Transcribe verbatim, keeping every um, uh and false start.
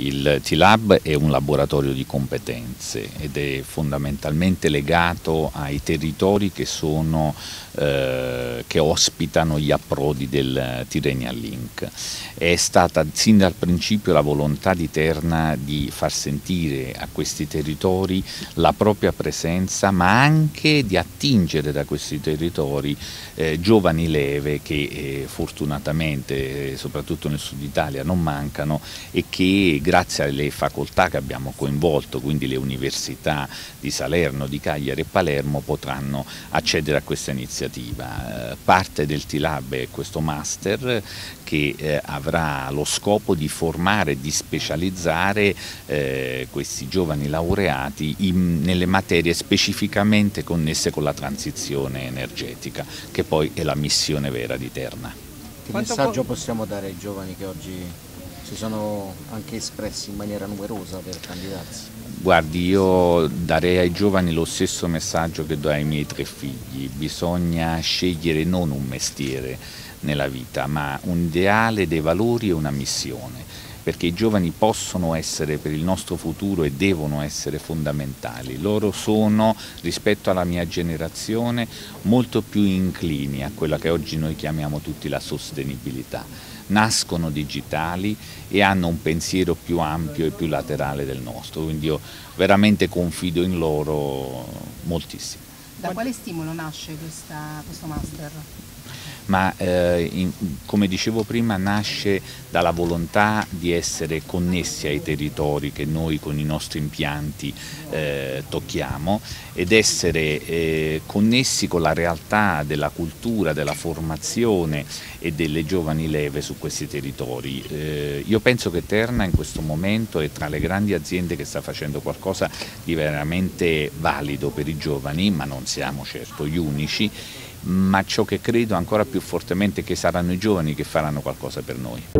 Il T-Lab è un laboratorio di competenze ed è fondamentalmente legato ai territori che, sono, eh, che ospitano gli approdi del Tyrrhenian Link. È stata sin dal principio la volontà di Terna di far sentire a questi territori la propria presenza, ma anche di attingere da questi territori eh, giovani leve che eh, fortunatamente, eh, soprattutto nel sud Italia, non mancano e che grazie alle facoltà che abbiamo coinvolto, quindi le università di Salerno, di Cagliari e Palermo, potranno accedere a questa iniziativa. Parte del T-Lab è questo master che avrà lo scopo di formare, di specializzare questi giovani laureati in, nelle materie specificamente connesse con la transizione energetica, che poi è la missione vera di Terna. Che messaggio possiamo dare ai giovani che oggi si sono anche espressi in maniera numerosa per candidarsi? Guardi, io darei ai giovani lo stesso messaggio che do ai miei tre figli: bisogna scegliere non un mestiere nella vita, ma un ideale, dei valori e una missione, perché i giovani possono essere per il nostro futuro e devono essere fondamentali. Loro sono, rispetto alla mia generazione, molto più inclini a quella che oggi noi chiamiamo tutti la sostenibilità. Nascono digitali e hanno un pensiero più ampio e più laterale del nostro, quindi io veramente confido in loro moltissimo. Da quale stimolo nasce questa, questo master? Ma eh, in, come dicevo prima, nasce dalla volontà di essere connessi ai territori che noi con i nostri impianti eh, tocchiamo ed essere eh, connessi con la realtà della cultura, della formazione e delle giovani leve su questi territori. Eh, io penso che Terna in questo momento è tra le grandi aziende che sta facendo qualcosa di veramente valido per i giovani, ma non siamo certo gli unici, ma ciò che credo ancora più fortemente è che saranno i giovani che faranno qualcosa per noi.